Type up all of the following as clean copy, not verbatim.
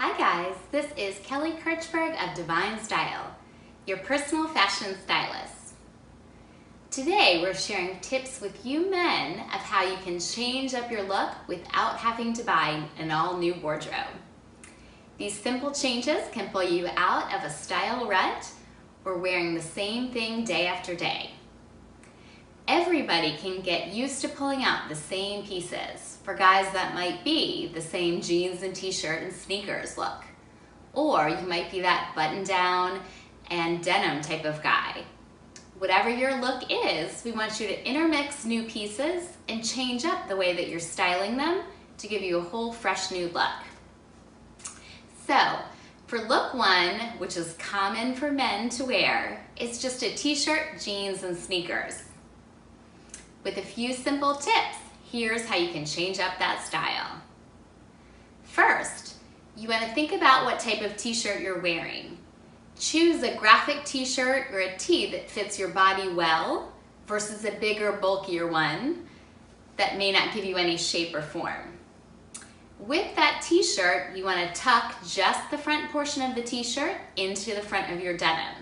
Hi guys, this is Kelly Kirchberg of Divine Style, your personal fashion stylist. Today we're sharing tips with you men of how you can change up your look without having to buy an all-new wardrobe. These simple changes can pull you out of a style rut or wearing the same thing day after day. Everybody can get used to pulling out the same pieces. For guys, that might be the same jeans and t-shirt and sneakers look. Or you might be that button-down and denim type of guy. Whatever your look is, we want you to intermix new pieces and change up the way that you're styling them to give you a whole fresh new look. So, for look one, which is common for men to wear, it's just a t-shirt, jeans, and sneakers. With a few simple tips, here's how you can change up that style. First, you want to think about what type of t-shirt you're wearing. Choose a graphic t-shirt or a tee that fits your body well versus a bigger, bulkier one that may not give you any shape or form. With that t-shirt, you want to tuck just the front portion of the t-shirt into the front of your denim.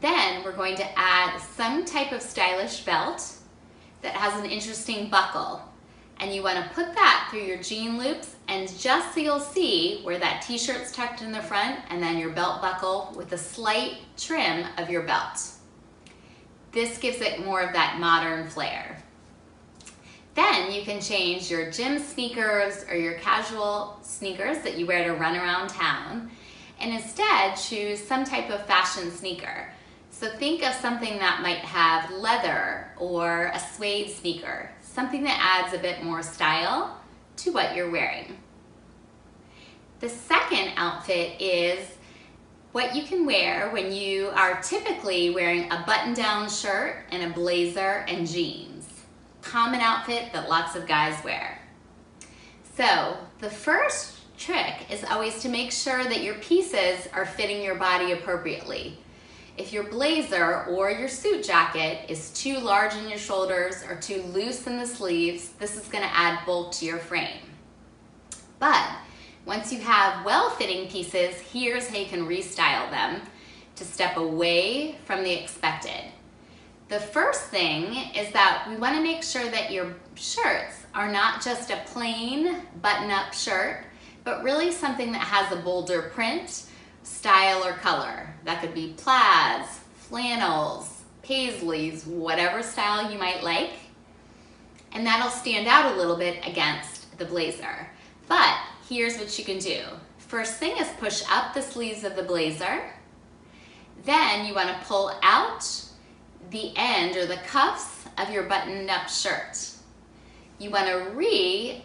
Then we're going to add some type of stylish belt that has an interesting buckle, and you want to put that through your jean loops, and just so you'll see where that t-shirt's tucked in the front and then your belt buckle with a slight trim of your belt. This gives it more of that modern flair. Then you can change your gym sneakers or your casual sneakers that you wear to run around town, and instead choose some type of fashion sneaker. So think of something that might have leather or a suede sneaker, something that adds a bit more style to what you're wearing. The second outfit is what you can wear when you are typically wearing a button-down shirt and a blazer and jeans. Common outfit that lots of guys wear. So the first trick is always to make sure that your pieces are fitting your body appropriately. If your blazer or your suit jacket is too large in your shoulders or too loose in the sleeves, this is going to add bulk to your frame. But once you have well-fitting pieces, here's how you can restyle them to step away from the expected. The first thing is that we want to make sure that your shirts are not just a plain button-up shirt, but really something that has a bolder print, style, or color. That could be plaids, flannels, paisleys, whatever style you might like. And that'll stand out a little bit against the blazer. But here's what you can do. First thing is push up the sleeves of the blazer. Then you want to pull out the end or the cuffs of your button-up shirt. You want to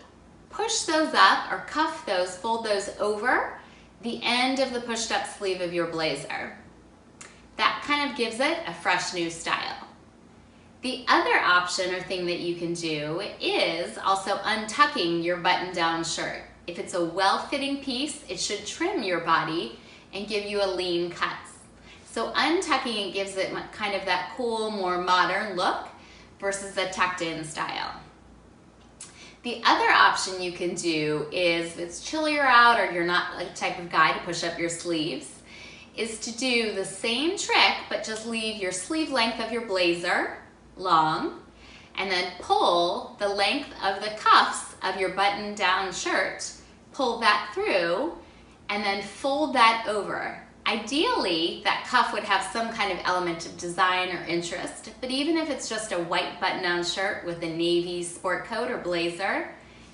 push those up or cuff those, fold those over the end of the pushed up sleeve of your blazer. That kind of gives it a fresh new style. The other option or thing that you can do is also untucking your button down shirt. If it's a well-fitting piece, it should trim your body and give you a lean cut. So untucking it gives it kind of that cool, more modern look versus a tucked in style. The other option you can do is, if it's chillier out or you're not the type of guy to push up your sleeves, is to do the same trick, but just leave your sleeve length of your blazer long, and then pull the length of the cuffs of your button down shirt, pull that through, and then fold that over. Ideally, that cuff would have some kind of element of design or interest, but even if it's just a white button-down shirt with a navy sport coat or blazer,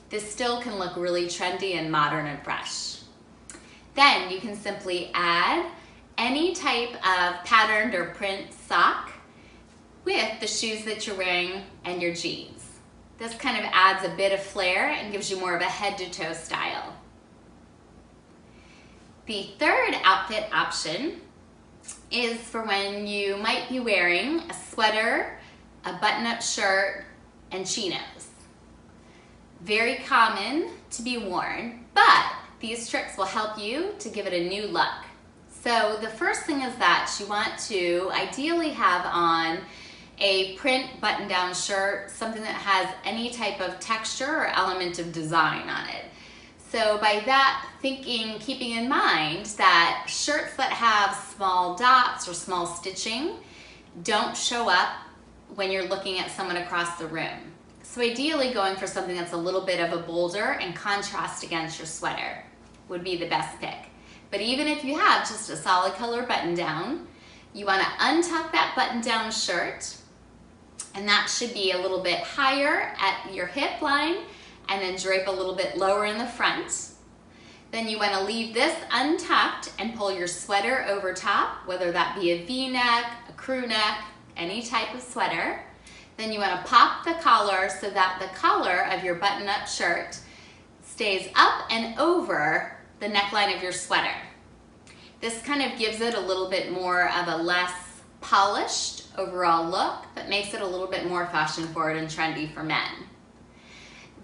this still can look really trendy and modern and fresh. Then you can simply add any type of patterned or print sock with the shoes that you're wearing and your jeans. This kind of adds a bit of flair and gives you more of a head-to-toe style. The third outfit option is for when you might be wearing a sweater, a button-up shirt, and chinos. Very common to be worn, but these tricks will help you to give it a new look. So the first thing is that you want to ideally have on a print button-down shirt, something that has any type of texture or element of design on it. So by that thinking, keeping in mind that shirts that have small dots or small stitching don't show up when you're looking at someone across the room. So ideally going for something that's a little bit of a bolder and contrast against your sweater would be the best pick. But even if you have just a solid color button down, you want to untuck that button down shirt, and that should be a little bit higher at your hip line and then drape a little bit lower in the front. Then you want to leave this untucked and pull your sweater over top, whether that be a V-neck, a crew neck, any type of sweater. Then you want to pop the collar so that the collar of your button-up shirt stays up and over the neckline of your sweater. This kind of gives it a little bit more of a less polished overall look, but makes it a little bit more fashion forward and trendy for men.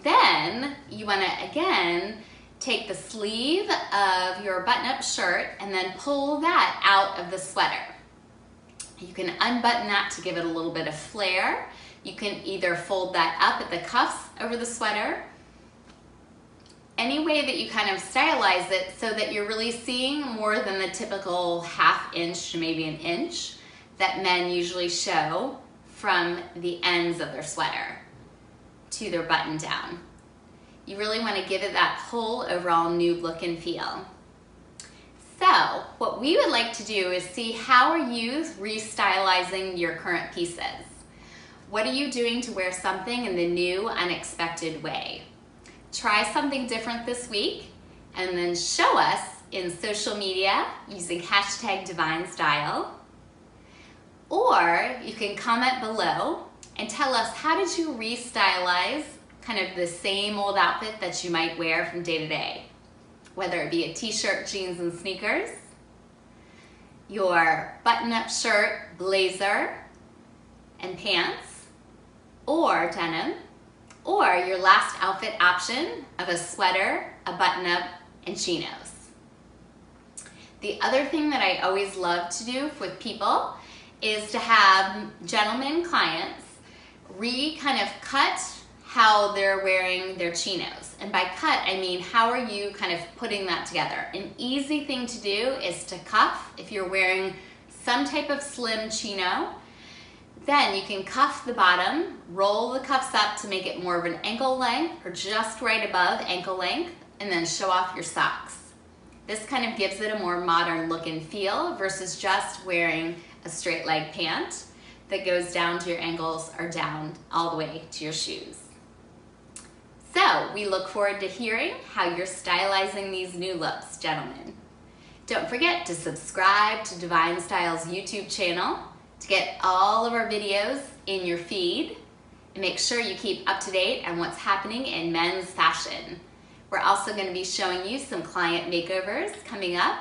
Then you want to again take the sleeve of your button-up shirt and then pull that out of the sweater. You can unbutton that to give it a little bit of flare. You can either fold that up at the cuffs over the sweater. Any way that you kind of stylize it so that you're really seeing more than the typical half inch to maybe an inch that men usually show from the ends of their sweater to their button down. You really want to give it that whole overall nude look and feel. So what we would like to do is see how are you restylizing your current pieces. What are you doing to wear something in the new, unexpected way? Try something different this week and then show us in social media using hashtag Divine Style. Or you can comment below and tell us, how did you restylize kind of the same old outfit that you might wear from day to day? Whether it be a t-shirt, jeans, and sneakers, your button-up shirt, blazer, and pants, or denim, or your last outfit option of a sweater, a button-up, and chinos. The other thing that I always love to do with people is to have gentlemen clients kind of cut how they're wearing their chinos. And by cut, I mean, how are you kind of putting that together? An easy thing to do is to cuff. If you're wearing some type of slim chino, then you can cuff the bottom, roll the cuffs up to make it more of an ankle length or just right above ankle length, and then show off your socks. This kind of gives it a more modern look and feel versus just wearing a straight leg pant that goes down to your ankles or down all the way to your shoes. So we look forward to hearing how you're stylizing these new looks, gentlemen. Don't forget to subscribe to Divine Style's YouTube channel to get all of our videos in your feed, and make sure you keep up to date on what's happening in men's fashion. We're also going to be showing you some client makeovers coming up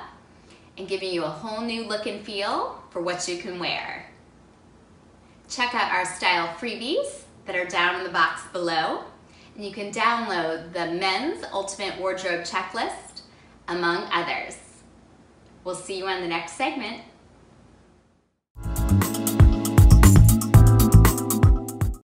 and giving you a whole new look and feel for what you can wear. Check out our style freebies that are down in the box below, and you can download the Men's Ultimate Wardrobe Checklist, among others. We'll see you on the next segment.